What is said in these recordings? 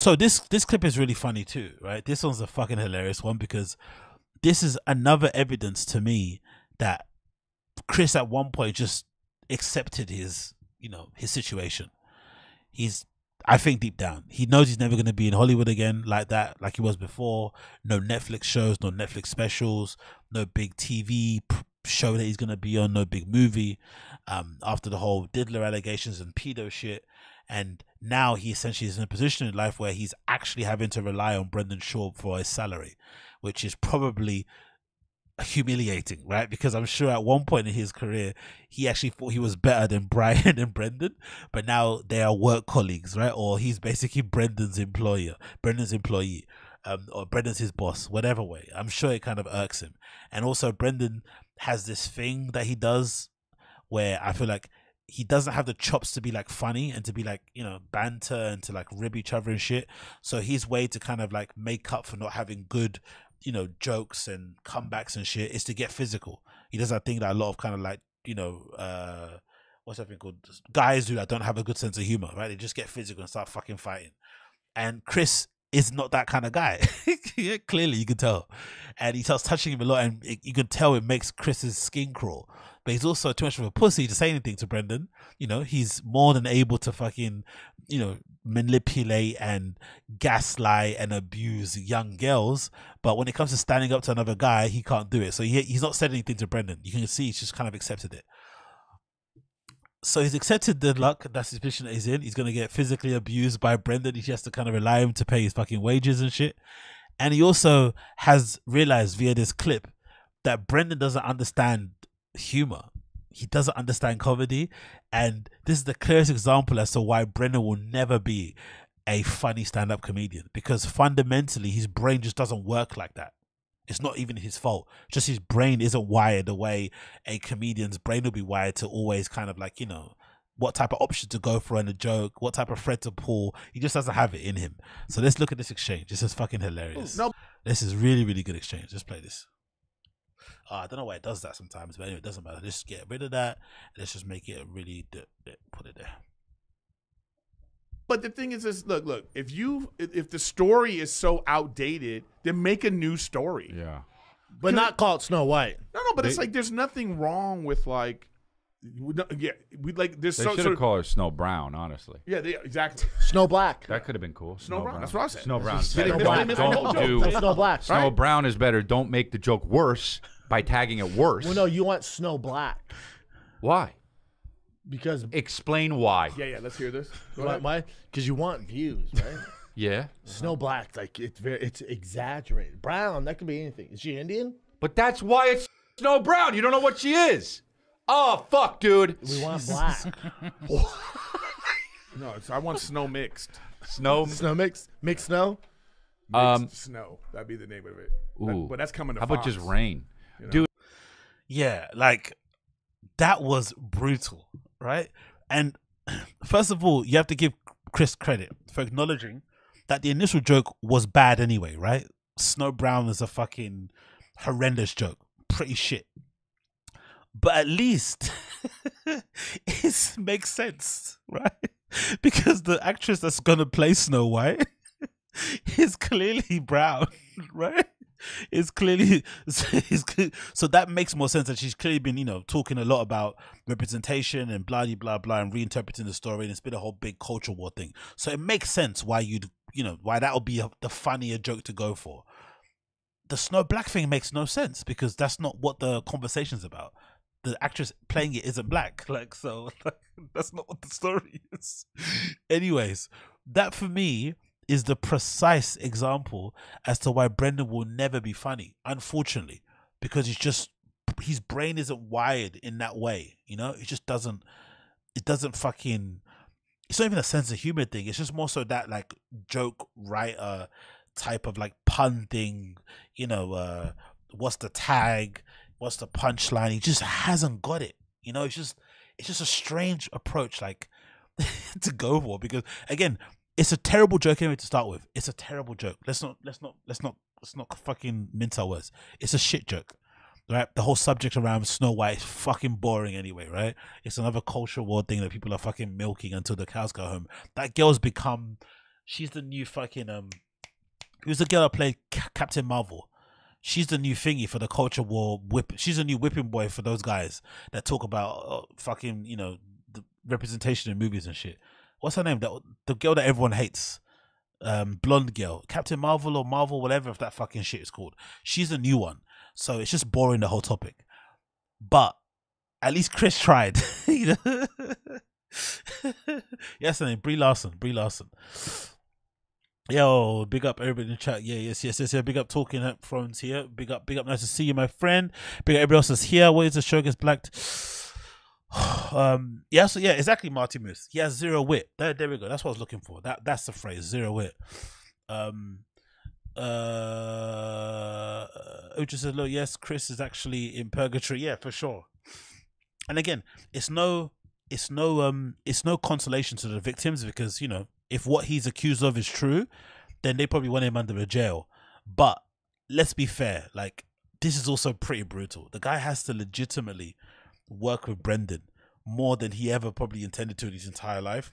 So this clip is really funny too, right? This one's a fucking hilarious one, because this is another evidence to me that Chris at one point just accepted his, you know, his situation. He's, I think deep down, he knows he's never going to be in Hollywood again like that, like he was before. No Netflix shows, no Netflix specials, no big TV show that he's going to be on, no big movie, after the whole diddler allegations and pedo shit. And now he essentially is in a position in life where he's actually having to rely on Brendan Schaub for his salary, which is probably humiliating, right? Because I'm sure at one point in his career he actually thought he was better than Brian and Brendan, but now they are work colleagues, right? Or he's basically Brendan's employee, or Brendan's his boss, whatever way. I'm sure it kind of irks him. And also Brendan has this thing that he does where I feel like he doesn't have the chops to be like funny and to be like, you know, banter and to like rib each other and shit. So his way to kind of like make up for not having good, you know, jokes and comebacks and shit is to get physical. He does that thing that a lot of kind of like, you know, what's that thing called, guys who like, don't have a good sense of humor, right? They just get physical and start fucking fighting. And Chris is not that kind of guy. Yeah, clearly you can tell. And he starts touching him a lot, and you can tell it makes Chris's skin crawl. But he's also too much of a pussy to say anything to Brendan. You know, he's more than able to fucking, you know, manipulate and gaslight and abuse young girls, but when it comes to standing up to another guy, he can't do it. So he's not said anything to Brendan. You can see he's just kind of accepted it. So he's accepted the luck, that's his position that he's in. He's going to get physically abused by Brendan. He has to kind of rely on him to pay his fucking wages and shit. And he also has realized via this clip that Brendan doesn't understand humor. He doesn't understand comedy, and this is the clearest example as to why Brendan will never be a funny stand-up comedian, because fundamentally his brain just doesn't work like that. It's not even his fault, just his brain isn't wired the way a comedian's brain will be wired to always kind of like, you know, what type of option to go for in a joke, what type of thread to pull. He just doesn't have it in him. So let's look at this exchange. This is fucking hilarious. Nope. This is really, really good exchange. Let's play this. I don't know why it does that sometimes, but anyway, it doesn't matter. Let's get rid of that. Let's just make it really put it there. But the thing is this, look, if the story is so outdated, then make a new story. Yeah. But not called Snow White. No, but it's like there's nothing wrong with like, they should have called her Snow Brown, honestly. Yeah, exactly. Snow Black. That could have been cool. Snow Brown. That's what I said. Snow Brown. Don't do Snow Black. Snow Brown is better. Don't make the joke worse by tagging it worse. Well, no, you want Snow Black. Why? Because. Explain why. Yeah. Let's hear this. Why? Because you want views, right? Yeah. Snow Black, like it's exaggerated. Brown, that could be anything. Is she Indian? But that's why it's Snow Brown. You don't know what she is. Oh fuck, dude! We want black. No, I want snow mixed. Snow mixed, mixed snow. Mixed snow. That'd be the name of it. Ooh. But that's coming to Fox. How about just rain, you know? Dude? Yeah, like that was brutal, right? And first of all, you have to give Chris credit for acknowledging that the initial joke was bad anyway, right? Snow Brown is a fucking horrendous joke, pretty shit. But at least it makes sense, right? Because the actress that's going to play Snow White is clearly brown, right? So that makes more sense, that she's clearly been, you know, talking a lot about representation and blah, blah, blah, and reinterpreting the story, and it's been a whole big culture war thing. So it makes sense why why that would be the funnier joke to go for. The Snow Black thing makes no sense, because that's not what the conversation's about. The actress playing it isn't black, that's not what the story is. Anyways, that for me is the precise example as to why Brendan will never be funny, unfortunately, because he's just, his brain isn't wired in that way, you know. It just doesn't, it's not even a sense of humor thing. It's just more so that like joke writer type of like pun thing, you know, what's the tag, what's the punchline. He just hasn't got it, you know. It's just a strange approach like to go for, because again, it's a terrible joke anyway to start with. It's a terrible joke. Let's not fucking mince our words. It's a shit joke, right? The whole subject around Snow White is fucking boring anyway, right? It's another culture war thing that people are fucking milking until the cows go home. That girl's become She's the new fucking who's the girl that played Captain Marvel? She's the new thingy for the culture war whip. She's the new whipping boy for those guys that talk about fucking, you know, the representation in movies and shit. What's her name? That the girl that everyone hates, blonde girl, Captain Marvel or Marvel, whatever if that fucking shit is called. She's the new one, so it's just boring the whole topic. But at least Chris tried. You know? Yes, her name Brie Larson. Brie Larson. Yo, big up everybody in the chat. Yeah, yes. Big up Talking Up Thrones here. Big up. Nice to see you, my friend. Big up everybody else that's here. What is the show gets blacked? Yeah, so yeah, exactly, Marty Moose. He has zero wit. There we go. That's what I was looking for. That's the phrase, zero wit. Ucha said, look, yes, Chris is actually in purgatory. Yeah, for sure. And again, it's no consolation to the victims because, you know, if what he's accused of is true, then they probably want him under a jail. But let's be fair, like, this is also pretty brutal. The guy has to legitimately work with Brendan more than he ever probably intended to in his entire life,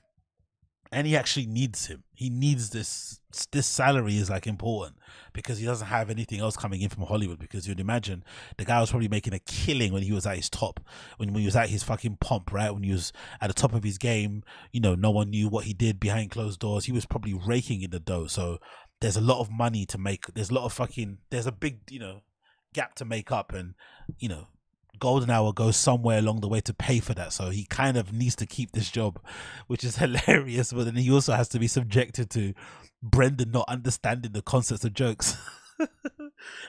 and he actually needs him. He needs this salary is like important because he doesn't have anything else coming in from Hollywood, because you'd imagine the guy was probably making a killing when he was at his top, when he was at his fucking pomp, right? When he was at the top of his game, you know, no one knew what he did behind closed doors. He was probably raking in the dough. So there's a lot of money to make. There's a lot of fucking, there's a big, you know, gap to make up, and, you know, Golden Hour goes somewhere along the way to pay for that, so he kind of needs to keep this job, which is hilarious. But then he also has to be subjected to Brendan not understanding the concepts of jokes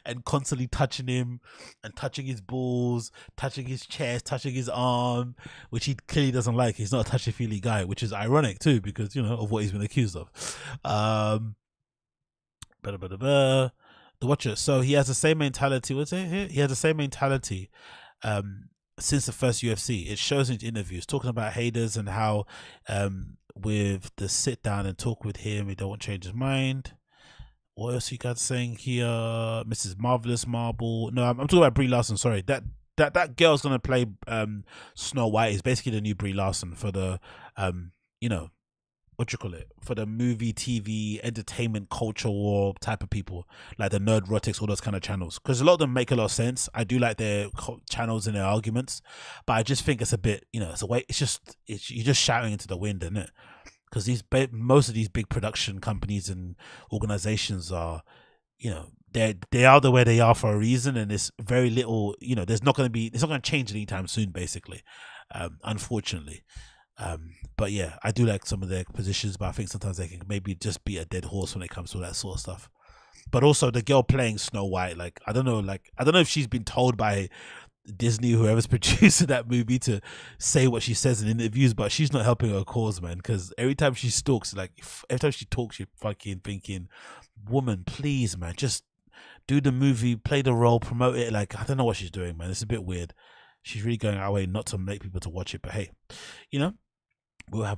and constantly touching him and touching his balls, touching his chest, touching his arm, which he clearly doesn't like. He's not a touchy-feely guy, which is ironic too, because, you know, of what he's been accused of. The Watcher. So he has the same mentality. What's it here? He has the same mentality since the first UFC. It shows in interviews, talking about haters and how with the sit down and talk with him, he don't want to change his mind. What else you guys saying here? Mrs. Marvelous Marble. No, I'm talking about Brie Larson, sorry. That girl's gonna play Snow White. Is basically the new Brie Larson for the you know, what you call it, for the movie, TV, entertainment, culture war type of people, like the Nerdrotics, all those kind of channels, because a lot of them make a lot of sense. I do like their channels and their arguments, but I just think it's a bit, you know, it's a way, it's you're just shouting into the wind, isn't it? Because most of these big production companies and organizations are, you know, they are the way they are for a reason, and it's very little, you know, it's not going to change anytime soon, basically, unfortunately. But yeah, I do like some of their positions, but I think sometimes they can maybe just be a dead horse when it comes to that sort of stuff. But also the girl playing Snow White, I don't know if she's been told by Disney, whoever's producing that movie, to say what she says in interviews, but she's not helping her cause, man, because every time she talks, you're fucking thinking, woman, please, man, just do the movie, play the role, promote it. Like, I don't know what she's doing, man. It's a bit weird. She's really going our way not to make people to watch it, but hey, you know, we'll have